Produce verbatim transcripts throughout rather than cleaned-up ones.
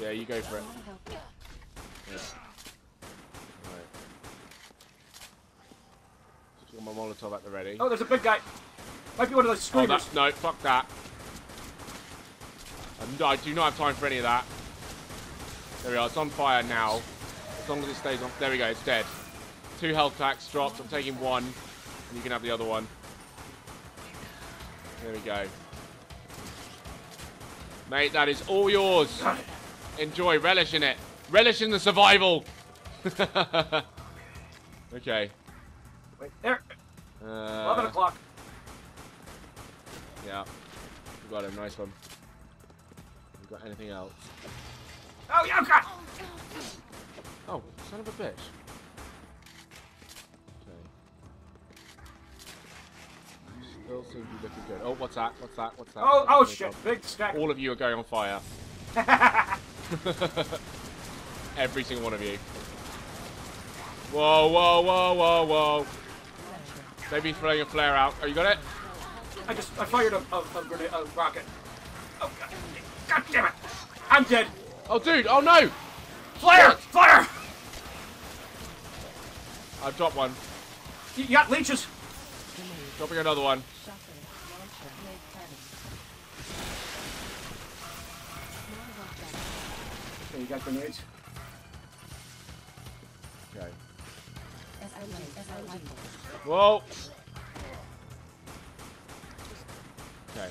Yeah, you go for it. Yeah. Right. Just got my Molotov at the ready. Oh, there's a big guy. Might be one of those screamers. Oh, no, fuck that. I do not have time for any of that. There we are. It's on fire now. As long as it stays on. There we go. It's dead. Two health packs dropped. I'm taking one. And you can have the other one. There we go. Mate, that is all yours. Enjoy. Relish in it. Relish in the survival. Okay. Wait, there. Uh, eleven o'clock. Yeah. We got him. Nice one. We got anything else? Oh, yeah, I've got. Oh, son of a bitch. Still seem to be looking good. Oh, what's that? What's that? What's that? Oh, oh shit! Big stack. All of you are going on fire. Every single one of you. Whoa, whoa, whoa, whoa, whoa! Maybe throwing a flare out. Oh, you got it? I just I fired a a, a, a rocket. Oh god! God damn it! I'm dead. Oh dude! Oh no! Flare! Flare! I dropped one. You got leeches. Dropping another one. Okay, you got grenades? Okay. Whoa! Okay. Okay.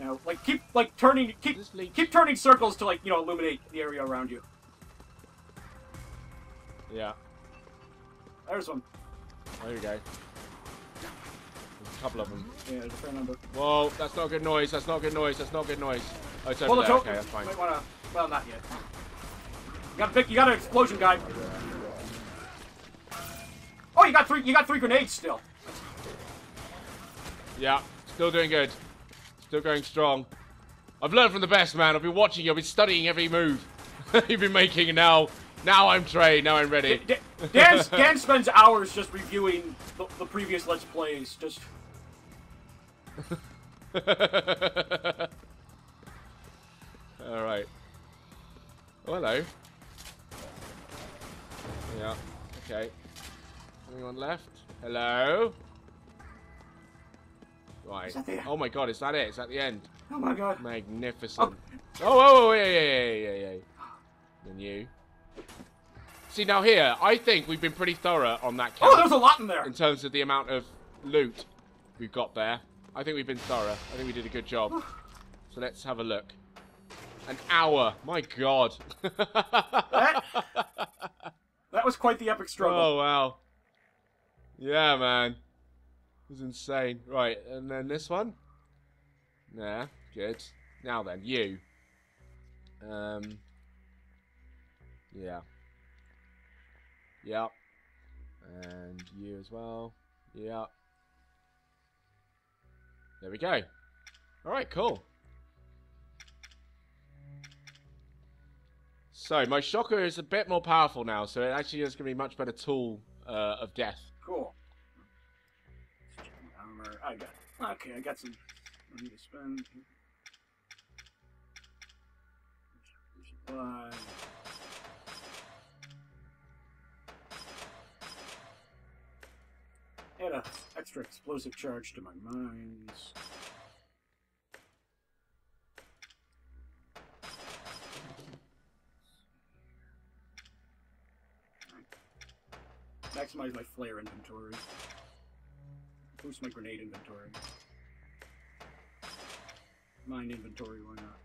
Now, like, keep, like, turning, keep, keep turning circles to, like, you know, illuminate the area around you. Yeah. There's one. Oh, there we go. There's a couple of them. Yeah, there's a fair number. Whoa, that's not good noise. That's not good noise. That's not good noise. Oh, it's over well, there. Okay, that's fine. Might wanna, well, not yet. You got a big. You got an explosion guy. Oh, you got three. You got three grenades still. Yeah, still doing good. Still going strong. I've learned from the best, man. I've been watching you. I've been studying every move you've been making, and now. Now I'm trained. Now I'm ready. D D Dan, Dan spends hours just reviewing the, the previous Let's Plays. Just. All right. Oh, hello. Yeah. Okay. Anyone left? Hello. Right. Oh my God! Is that it? Is that the end? Oh my God! Magnificent. Oh! Oh! Oh! Yeah! Yeah! Yeah! Yeah! Yeah. And you. See, now here, I think we've been pretty thorough on that count. Oh, there's a lot in there! In terms of the amount of loot we've got there. I think we've been thorough. I think we did a good job. So let's have a look. An hour. My God. that, that was quite the epic struggle. Oh, wow. Yeah, man. It was insane. Right, and then this one? Nah, good. Now then, you. Um... Yeah. Yep. And you as well. Yep. There we go. Alright, cool. So, my shocker is a bit more powerful now, so it actually is going to be a much better tool uh, of death. Cool. I got, okay, I got some money to spend. Supply. Add an extra explosive charge to my mines. Maximize my flare inventory. Boost my grenade inventory. Mine inventory, why not?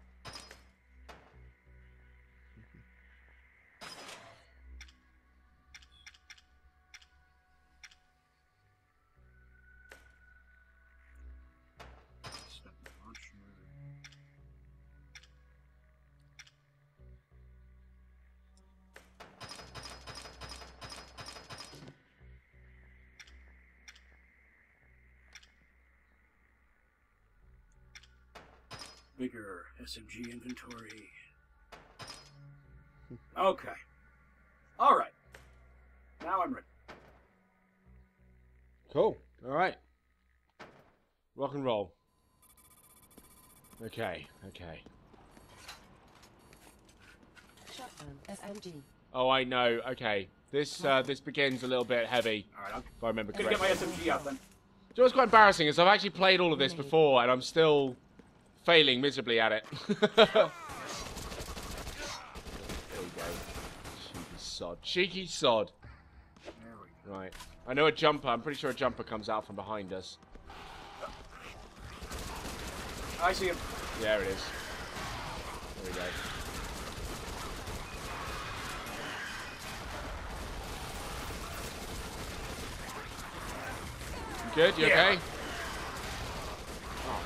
Bigger S M G inventory. Okay. All right. Now I'm ready. Cool. All right. Rock and roll. Okay. Okay. Shotgun S M G. Oh, I know. Okay. This uh, this begins a little bit heavy, right, I'm if I remember correctly. I'm going to get my S M G out then. You know what's quite embarrassing is I've actually played all of this before, and I'm still failing miserably at it. Sod. Cheeky sod. Right. I know a jumper. I'm pretty sure a jumper comes out from behind us. I see him. There it is. There we go. You good? You yeah. okay? Oh.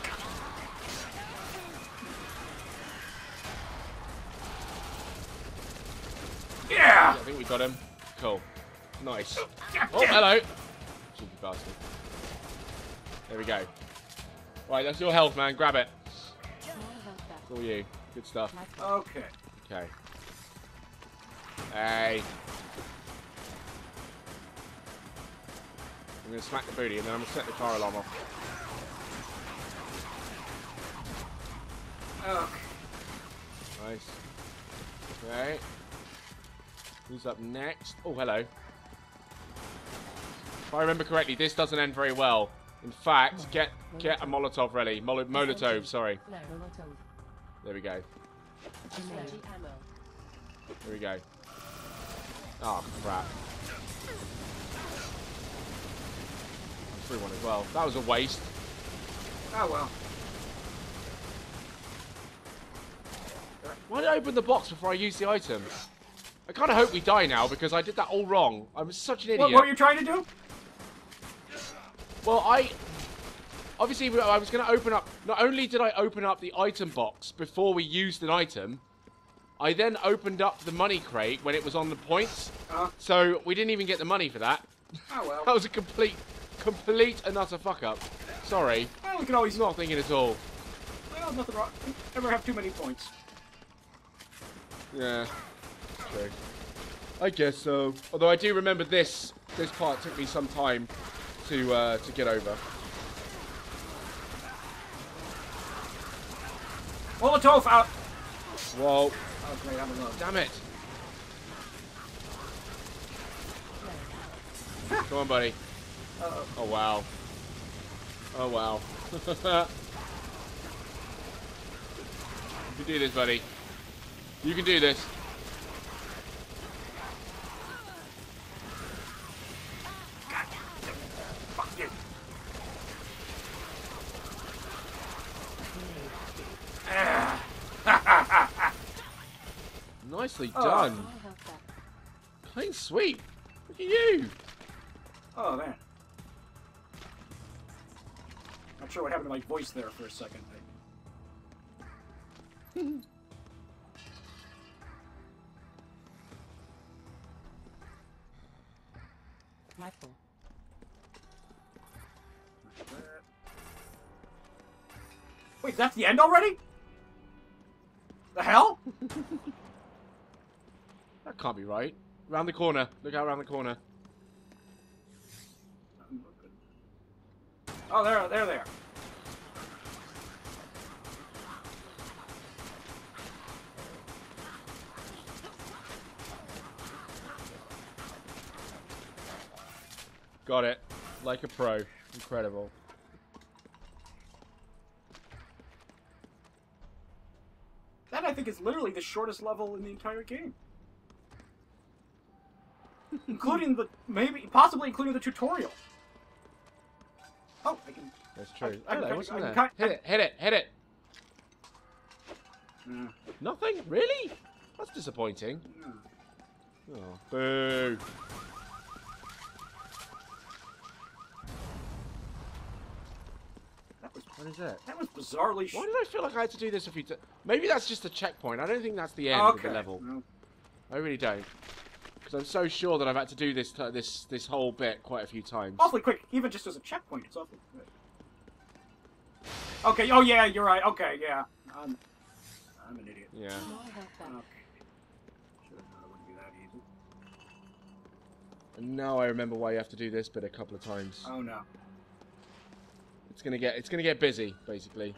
Yeah. yeah! I think we got him. Cool. Nice. Oh, hello. Cheeky bastard. There we go. Right, that's your health, man. Grab it. It's all you. Good stuff. Okay. Okay. Hey. I'm going to smack the booty and then I'm going to set the car alarm off. Okay. Nice. Okay. Who's up next? Oh, hello. If I remember correctly, this doesn't end very well. In fact, get get a Molotov ready. Mol Molotov, sorry. There we go. There we go. Oh, crap. I threw one as well. That was a waste. Oh, well. Why did I open the box before I used the item? I kind of hope we die now because I did that all wrong. I'm such an idiot. What, what were you trying to do? Well, I, obviously, I was going to open up, not only did I open up the item box before we used an item, I then opened up the money crate when it was on the points, uh-huh. so we didn't even get the money for that. Oh, well. That was a complete, complete and utter fuck-up. Sorry. Well, we can always... Not thinking at all. Well, nothing wrong. We never have too many points. Yeah. True. I guess so. Although I do remember this, this part took me some time. To, uh, to get over. Molotov out! Whoa. Oh, great, I'm alone. Damn it. Come on, buddy. Uh-oh. Oh, wow. Oh, wow. You can do this, buddy. You can do this. Nicely done. Oh. Clean sweep. Look at you. Oh, man. Not sure what happened to my voice there for a second. Rifle. Wait, that's the end already? The hell? That can't be right. Round the corner. Look out round the corner. Oh, there, there, there. Got it. Like a pro. Incredible. That, I think, is literally the shortest level in the entire game. Including the, maybe, possibly including the tutorial. Oh, I can... That's true. I, I, Hello, I, what's I, I, I, hit it, hit it, hit it. Mm. Nothing? Really? That's disappointing. Mm. Oh, boo. That was, what is that? That was bizarrely... Why did I feel like I had to do this a few times? Maybe that's just a checkpoint. I don't think that's the end okay. of the level. No. I really don't. I'm so sure that I've had to do this uh, this this whole bit quite a few times. Awfully quick, even just as a checkpoint, it's awfully quick. Okay, oh yeah, you're right. Okay, yeah. I'm, I'm an idiot. Yeah. Oh, okay. Should have known it wouldn't be that easy. And now I remember why you have to do this bit a couple of times. Oh no. It's gonna get it's gonna get busy, basically.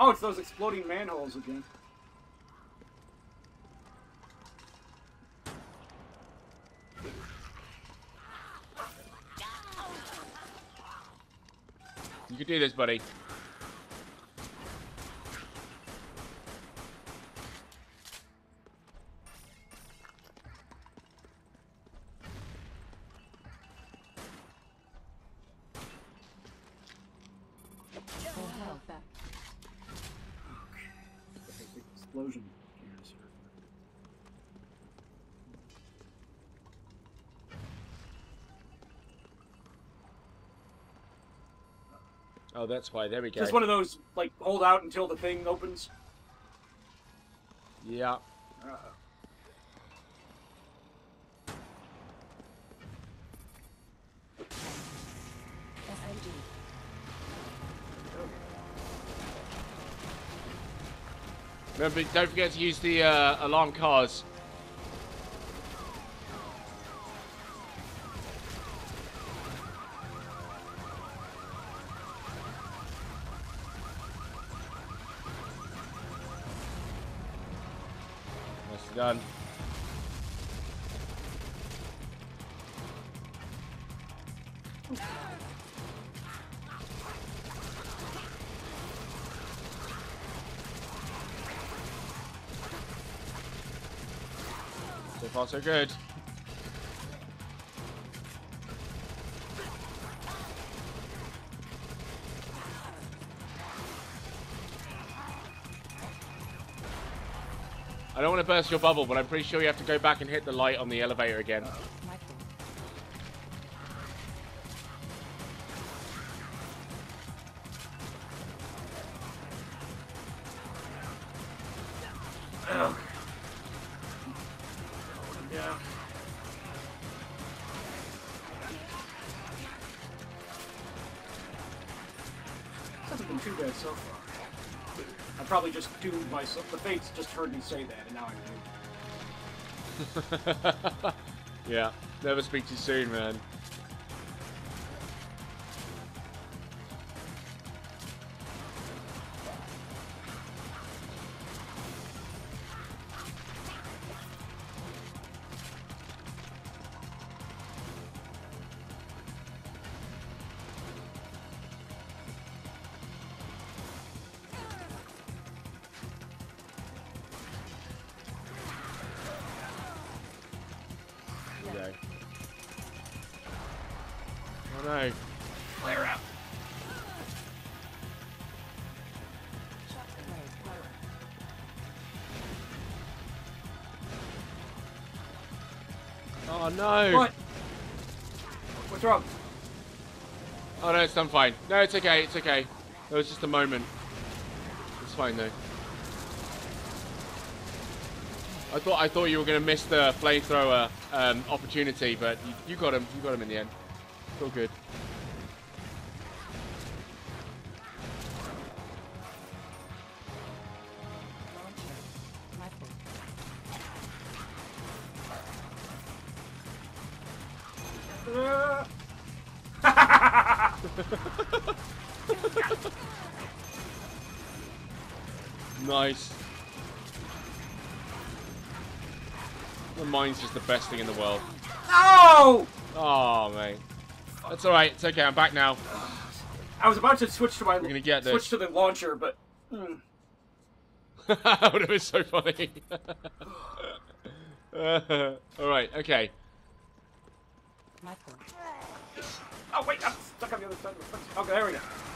Oh, it's those exploding manholes again. You can do this, buddy. Oh, that's why. There we go. Just one of those, like, hold out until the thing opens. Yeah. Uh-oh. Remember, don't forget to use the uh, alarm cars. Done. So far, so good. I don't want to burst your bubble, but I'm pretty sure you have to go back and hit the light on the elevator again. Hasn't been too bad so far. I probably just doomed myself. The fates just heard me say that, and now I'm doomed. Yeah, never speak too soon, man. No. Flare out. Oh no! What? What's wrong? Oh no, it's done fine. No, it's okay, it's okay. It was just a moment. It's fine though. I thought I thought you were gonna miss the flamethrower um, opportunity, but you, you got him. You got him in the end. It's all good. Nice. The mine's just the best thing in the world. No! Oh, mate. That's alright, it's okay, I'm back now. I was about to switch to my gonna get switch this. to the launcher, but mm. That would have been so funny. uh, alright, okay. Oh wait, I'm stuck on the other side of the fence. Okay, there we go.